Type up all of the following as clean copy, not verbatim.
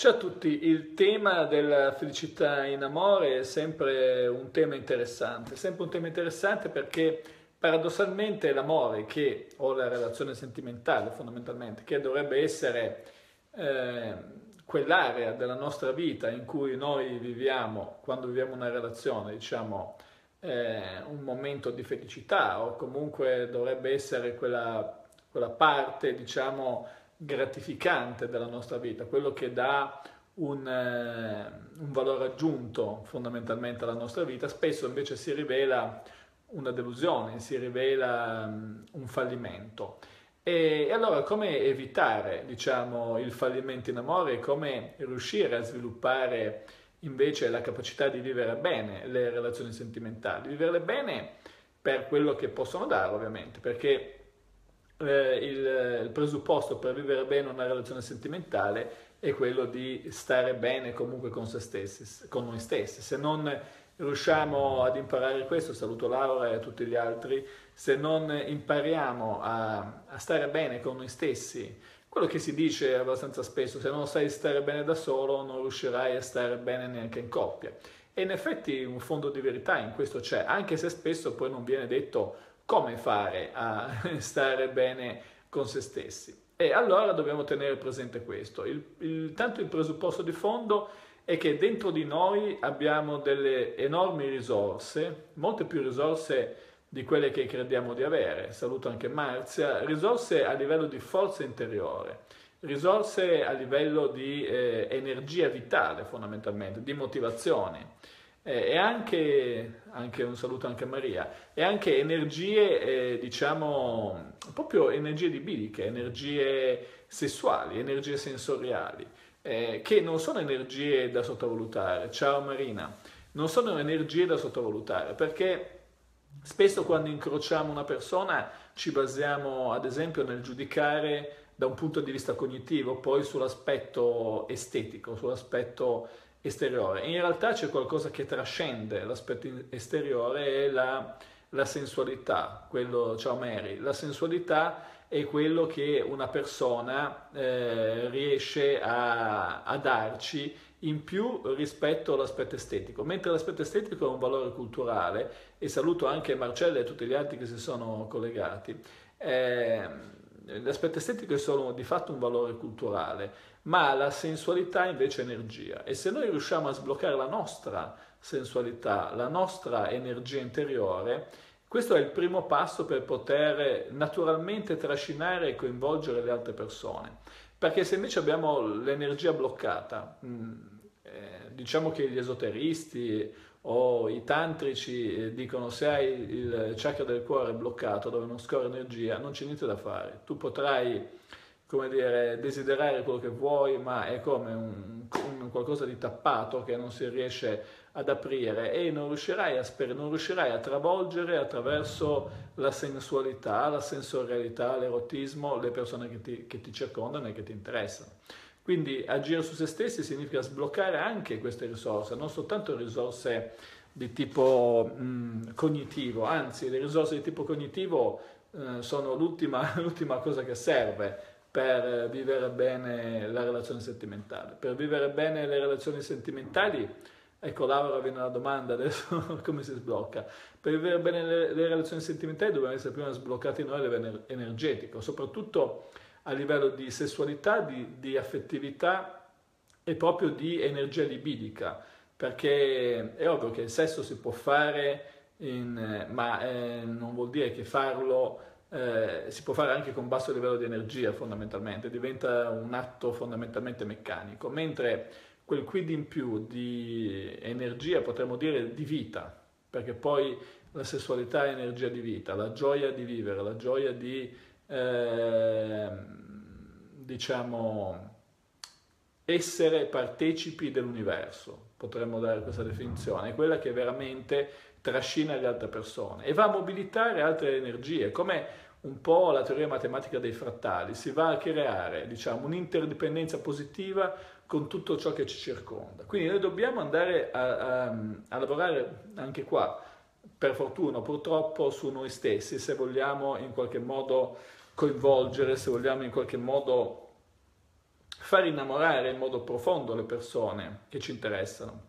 Ciao a tutti, il tema della felicità in amore è sempre un tema interessante, perché paradossalmente l'amore o la relazione sentimentale fondamentalmente, che dovrebbe essere quell'area della nostra vita in cui noi viviamo, quando viviamo una relazione, diciamo un momento di felicità, o comunque dovrebbe essere quella parte, diciamo, gratificante della nostra vita, quello che dà un valore aggiunto fondamentalmente alla nostra vita, spesso invece si rivela una delusione, si rivela un fallimento. E allora come evitare, diciamo, il fallimento in amore e come riuscire a sviluppare invece la capacità di vivere bene le relazioni sentimentali? Viverle bene per quello che possono dare, ovviamente, perché il presupposto per vivere bene una relazione sentimentale è quello di stare bene comunque con se stessi, con noi stessi. Se non riusciamo ad imparare questo, saluto Laura e tutti gli altri, se non impariamo a stare bene con noi stessi, quello che si dice abbastanza spesso, se non sai stare bene da solo non riuscirai a stare bene neanche in coppia. E in effetti un fondo di verità in questo c'è, anche se spesso poi non viene detto come fare a stare bene con se stessi. E allora dobbiamo tenere presente questo. Tanto il presupposto di fondo è che dentro di noi abbiamo delle enormi risorse, molte più risorse di quelle che crediamo di avere. Saluto anche Marzia. Risorse a livello di forza interiore, risorse a livello di energia vitale fondamentalmente, di motivazione. E anche un saluto anche a Maria, e anche energie, diciamo, proprio energie libidiche, energie sessuali, energie sensoriali, che non sono energie da sottovalutare. Ciao Marina, non sono energie da sottovalutare, perché spesso quando incrociamo una persona ci basiamo ad esempio nel giudicare da un punto di vista cognitivo, poi sull'aspetto estetico, sull'aspetto esteriore. In realtà c'è qualcosa che trascende l'aspetto esteriore, è la sensualità. Quello, ciao Mary, la sensualità è quello che una persona riesce a darci in più rispetto all'aspetto estetico, mentre l'aspetto estetico è un valore culturale. E saluto anche Marcella e tutti gli altri che si sono collegati. L'aspetto estetico è solo di fatto un valore culturale, ma la sensualità invece è energia, e se noi riusciamo a sbloccare la nostra sensualità, la nostra energia interiore, questo è il primo passo per poter naturalmente trascinare e coinvolgere le altre persone. Perché se invece abbiamo l'energia bloccata, diciamo che gli esoteristi o i tantrici dicono: se hai il chakra del cuore bloccato, dove non scorre energia, non c'è niente da fare. Tu potrai, come dire, desiderare quello che vuoi, ma è come un qualcosa di tappato che non si riesce ad aprire, e non riuscirai a travolgere attraverso la sensualità, la sensorialità, l'erotismo, le persone che ti circondano e che ti interessano. Quindi agire su se stessi significa sbloccare anche queste risorse, non soltanto risorse di tipo cognitivo, anzi le risorse di tipo cognitivo sono l'ultima cosa che serve per vivere bene la relazione sentimentale. Per vivere bene le relazioni sentimentali, ecco Laura viene la domanda adesso, come si sblocca? Per vivere bene le relazioni sentimentali dobbiamo essere prima sbloccati noi a livello energetico, soprattutto a livello di sessualità, di affettività e proprio di energia libidica, perché è ovvio che il sesso si può fare, ma non vuol dire che farlo, si può fare anche con basso livello di energia fondamentalmente, diventa un atto fondamentalmente meccanico, mentre quel quid in più di energia, potremmo dire di vita, perché poi la sessualità è energia di vita, la gioia di vivere, la gioia di diciamo essere partecipi dell'universo, potremmo dare questa definizione, è quella che veramente trascina le altre persone e va a mobilitare altre energie, come un po' la teoria matematica dei frattali. Si va a creare, diciamo, un'interdipendenza positiva con tutto ciò che ci circonda. Quindi noi dobbiamo andare a lavorare anche qua, per fortuna, purtroppo, su noi stessi, se vogliamo in qualche modo coinvolgere, se vogliamo in qualche modo far innamorare in modo profondo le persone che ci interessano.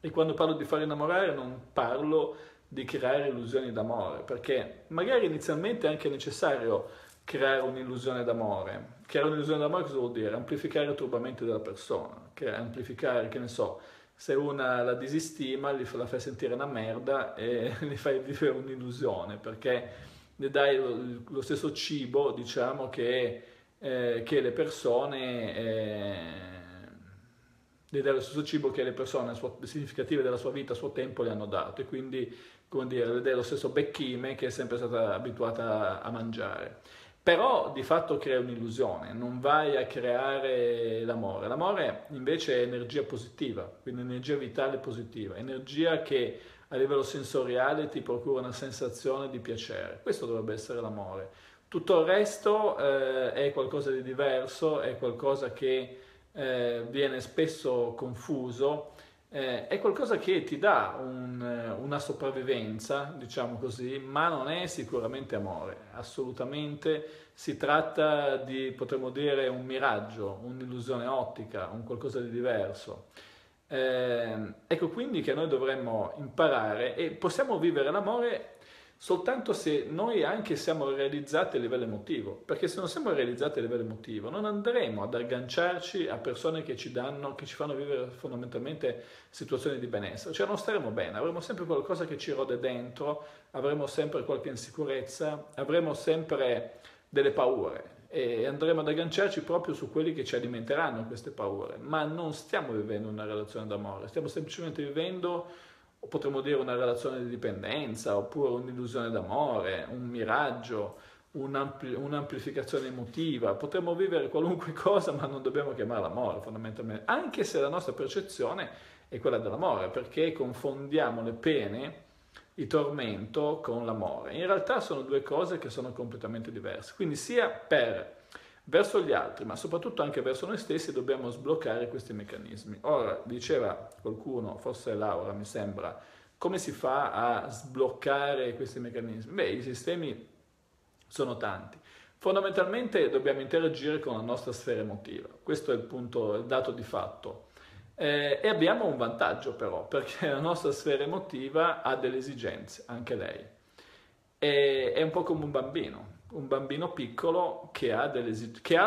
E quando parlo di far innamorare non parlo di creare illusioni d'amore, perché magari inizialmente è anche necessario creare un'illusione d'amore. Creare un'illusione d'amore cosa vuol dire? Amplificare il turbamento della persona, che amplificare, che ne so, se una la disestima, la fai sentire una merda e gli fai vivere un'illusione, perché le dai lo stesso cibo, diciamo, che le persone... di dare lo stesso cibo che le persone significative della sua vita, a suo tempo, le hanno dato, e quindi, come dire, è lo stesso becchime che è sempre stata abituata a mangiare. Però di fatto crea un'illusione, non vai a creare l'amore. L'amore invece è energia positiva, quindi energia vitale positiva, energia che a livello sensoriale ti procura una sensazione di piacere. Questo dovrebbe essere l'amore. Tutto il resto è qualcosa di diverso, è qualcosa che viene spesso confuso, è qualcosa che ti dà una sopravvivenza, diciamo così, ma non è sicuramente amore, assolutamente. Si tratta di, potremmo dire, un miraggio, un'illusione ottica, un qualcosa di diverso. Ecco quindi che noi dovremmo imparare, e possiamo vivere l'amore soltanto se noi anche siamo realizzati a livello emotivo, perché se non siamo realizzati a livello emotivo non andremo ad agganciarci a persone che ci fanno vivere fondamentalmente situazioni di benessere, cioè non staremo bene, avremo sempre qualcosa che ci rode dentro, avremo sempre qualche insicurezza, avremo sempre delle paure e andremo ad agganciarci proprio su quelli che ci alimenteranno queste paure, ma non stiamo vivendo una relazione d'amore, stiamo semplicemente vivendo... o potremmo dire una relazione di dipendenza, oppure un'illusione d'amore, un miraggio, un'amplificazione emotiva. Potremmo vivere qualunque cosa, ma non dobbiamo chiamarla amore, fondamentalmente. Anche se la nostra percezione è quella dell'amore, perché confondiamo le pene, il tormento, con l'amore. In realtà sono due cose che sono completamente diverse. Quindi sia verso gli altri, ma soprattutto anche verso noi stessi, dobbiamo sbloccare questi meccanismi. Ora, diceva qualcuno, forse Laura mi sembra, come si fa a sbloccare questi meccanismi? Beh, i sistemi sono tanti. Fondamentalmente dobbiamo interagire con la nostra sfera emotiva, questo è il punto, il dato di fatto. E abbiamo un vantaggio però, perché la nostra sfera emotiva ha delle esigenze, anche lei. È un po' come un bambino piccolo che ha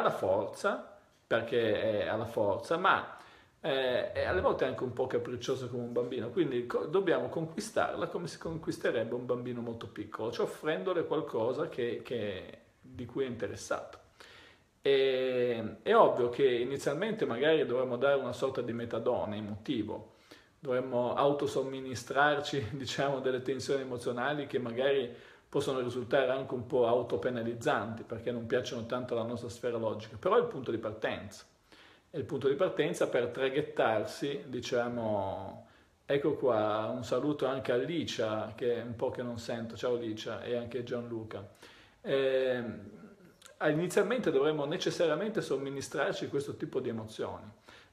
la forza, perché ha la forza, ma è alle volte anche un po' capriccioso come un bambino, quindi dobbiamo conquistarla come si conquisterebbe un bambino molto piccolo, cioè offrendole qualcosa di cui è interessato. È ovvio che inizialmente magari dovremmo dare una sorta di metadone emotivo, dovremmo autosomministrarci, diciamo, delle tensioni emozionali che magari possono risultare anche un po' autopenalizzanti, perché non piacciono tanto alla nostra sfera logica, però è il punto di partenza. È il punto di partenza per traghettarsi, diciamo, ecco qua, un saluto anche a Licia, che è un po' che non sento, ciao Licia, e anche Gianluca. Inizialmente dovremmo necessariamente somministrarci questo tipo di emozioni,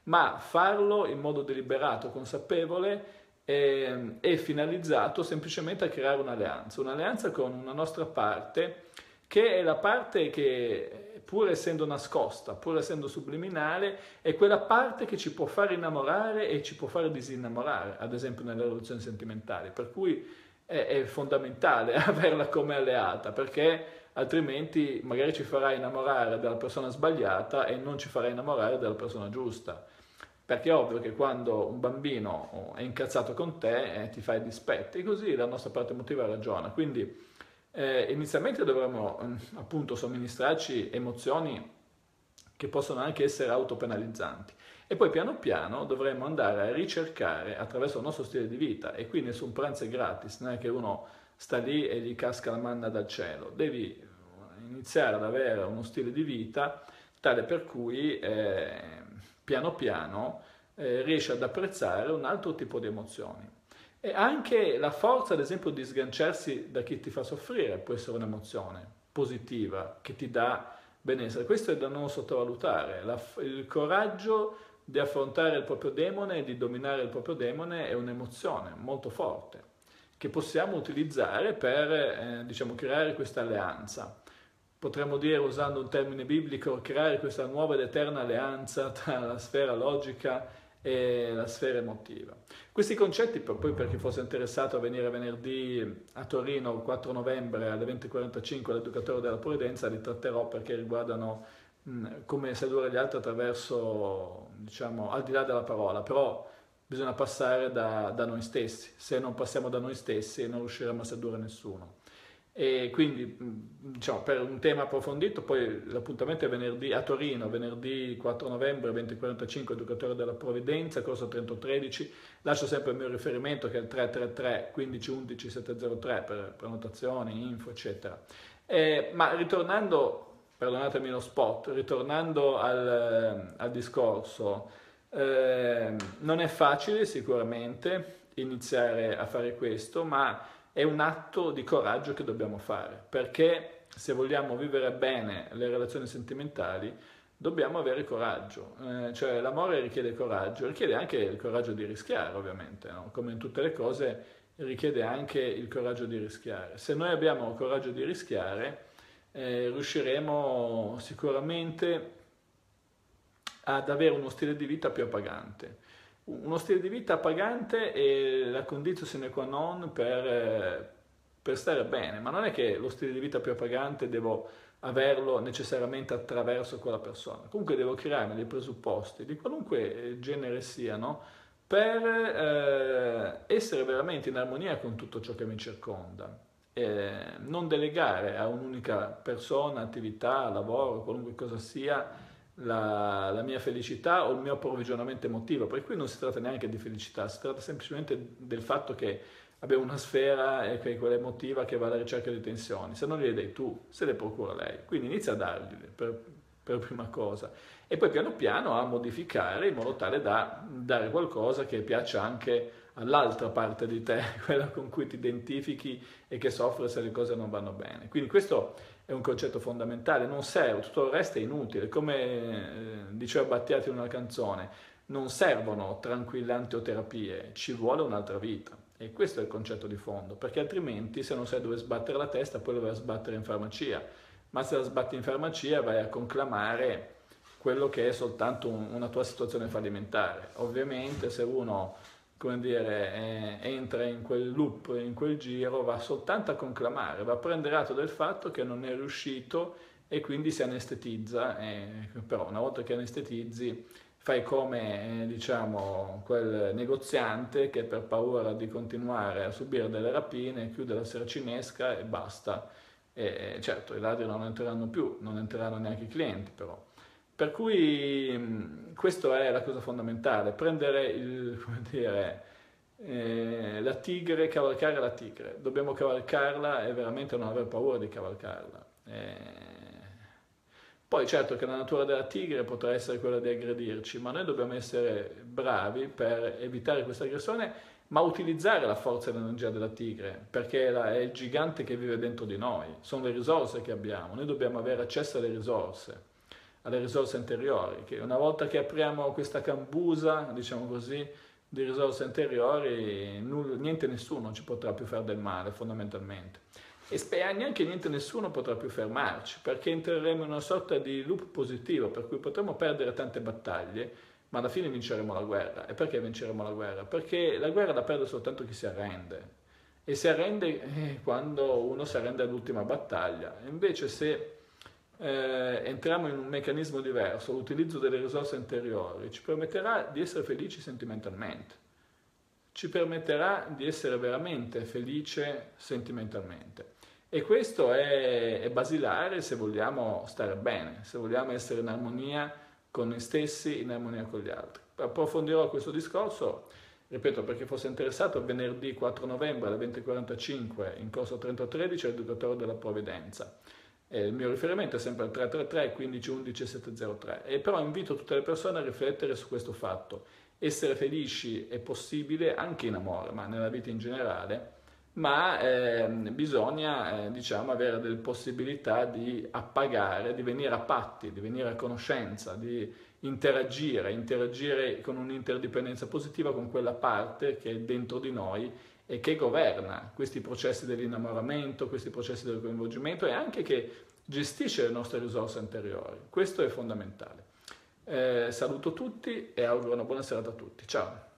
ma farlo in modo deliberato, consapevole, è finalizzato semplicemente a creare un'alleanza con una nostra parte, che è la parte che, pur essendo nascosta, pur essendo subliminale, è quella parte che ci può far innamorare e ci può far disinnamorare, ad esempio nelle relazioni sentimentali, per cui è fondamentale averla come alleata, perché altrimenti magari ci farà innamorare della persona sbagliata e non ci farà innamorare della persona giusta. Perché è ovvio che quando un bambino è incazzato con te ti fa i dispetti, e così la nostra parte emotiva ragiona. Quindi inizialmente dovremmo appunto somministrarci emozioni che possono anche essere autopenalizzanti, e poi piano piano dovremmo andare a ricercare attraverso il nostro stile di vita, e qui nessun pranzo è gratis, non è che uno sta lì e gli casca la manna dal cielo, devi iniziare ad avere uno stile di vita tale per cui... piano piano riesce ad apprezzare un altro tipo di emozioni. E anche la forza, ad esempio, di sganciarsi da chi ti fa soffrire può essere un'emozione positiva che ti dà benessere. Questo è da non sottovalutare. Il coraggio di affrontare il proprio demone e di dominare il proprio demone è un'emozione molto forte che possiamo utilizzare per diciamo, creare questa alleanza. potremmo dire, usando un termine biblico, creare questa nuova ed eterna alleanza tra la sfera logica e la sfera emotiva. Questi concetti, poi per chi fosse interessato a venire venerdì a Torino, il 4 novembre alle 20:45 all'Educatorio della Provvidenza, li tratterò perché riguardano come sedurre gli altri attraverso, diciamo, al di là della parola, però bisogna passare da noi stessi. Se non passiamo da noi stessi non riusciremo a sedurre nessuno. E quindi, diciamo, per un tema approfondito, poi l'appuntamento è venerdì a Torino, venerdì 4 novembre 20:45, Educatorio della Provvidenza, Corso Trento 13. Lascio sempre il mio riferimento che è il 333 15 11 703 per prenotazioni, info, eccetera. Ma ritornando, perdonatemi lo spot, ritornando al discorso, non è facile sicuramente iniziare a fare questo, ma è un atto di coraggio che dobbiamo fare, perché se vogliamo vivere bene le relazioni sentimentali dobbiamo avere coraggio, cioè l'amore richiede coraggio, richiede anche il coraggio di rischiare ovviamente, no? Come in tutte le cose richiede anche il coraggio di rischiare. Se noi abbiamo il coraggio di rischiare riusciremo sicuramente ad avere uno stile di vita più appagante. Uno stile di vita appagante è la condizione sine qua non per stare bene, ma non è che lo stile di vita più appagante devo averlo necessariamente attraverso quella persona. Comunque devo crearmi dei presupposti, di qualunque genere siano, per essere veramente in armonia con tutto ciò che mi circonda. Non delegare a un'unica persona, attività, lavoro, qualunque cosa sia, la mia felicità o il mio approvvigionamento emotivo, perché qui non si tratta neanche di felicità, si tratta semplicemente del fatto che abbiamo una sfera, che è quella emotiva, che va alla ricerca di tensioni. Se non le dai tu, se le procura lei, quindi inizia a dargliele per prima cosa e poi piano piano a modificare in modo tale da dare qualcosa che piaccia anche all'altra parte di te, quella con cui ti identifichi e che soffre se le cose non vanno bene. Quindi questo è un concetto fondamentale, non serve, tutto il resto è inutile. Come diceva Battiati in una canzone, non servono tranquillanti o terapie, ci vuole un'altra vita. E questo è il concetto di fondo, perché altrimenti se non sai dove sbattere la testa poi la vai a sbattere in farmacia, ma se la sbatti in farmacia vai a conclamare quello che è soltanto una tua situazione fallimentare. Ovviamente se uno, come dire, entra in quel loop, in quel giro, va soltanto a conclamare, va a prendere atto del fatto che non è riuscito e quindi si anestetizza, però una volta che anestetizzi fai come diciamo quel negoziante che per paura di continuare a subire delle rapine chiude la seracinesca e basta. Certo, i ladri non entreranno più, non entreranno neanche i clienti però. Per cui questa è la cosa fondamentale, prendere la tigre, cavalcare la tigre. Dobbiamo cavalcarla e veramente non aver paura di cavalcarla. Poi certo che la natura della tigre potrà essere quella di aggredirci, ma noi dobbiamo essere bravi per evitare questa aggressione, ma utilizzare la forza e l'energia della tigre, perché è il gigante che vive dentro di noi, sono le risorse che abbiamo, noi dobbiamo avere accesso alle risorse, alle risorse interiori, che una volta che apriamo questa cambusa, diciamo così, di risorse interiori, niente e nessuno ci potrà più fare del male, fondamentalmente. E neanche niente e nessuno potrà più fermarci, perché entreremo in una sorta di loop positivo, per cui potremo perdere tante battaglie, ma alla fine vinceremo la guerra. E perché vinceremo la guerra? Perché la guerra la perde soltanto chi si arrende. E si arrende quando uno si arrende all'ultima battaglia. Invece se entriamo in un meccanismo diverso, l'utilizzo delle risorse interiori ci permetterà di essere felici sentimentalmente, ci permetterà di essere veramente felice sentimentalmente, e questo è basilare se vogliamo stare bene, se vogliamo essere in armonia con noi stessi, in armonia con gli altri. Approfondirò questo discorso, ripeto, per chi fosse interessato, venerdì 4 novembre alle 20:45 in Corso Trento 13 all'Educatorio della Provvidenza. Il mio riferimento è sempre al 333 15 11 703, e però invito tutte le persone a riflettere su questo fatto. Essere felici è possibile anche in amore, ma nella vita in generale, ma bisogna diciamo avere delle possibilità di appagare, di venire a patti, di venire a conoscenza, di interagire con un'interdipendenza positiva con quella parte che è dentro di noi e che governa questi processi dell'innamoramento, questi processi del coinvolgimento, e anche che gestisce le nostre risorse interiori. Questo è fondamentale. Saluto tutti e auguro una buona serata a tutti. Ciao!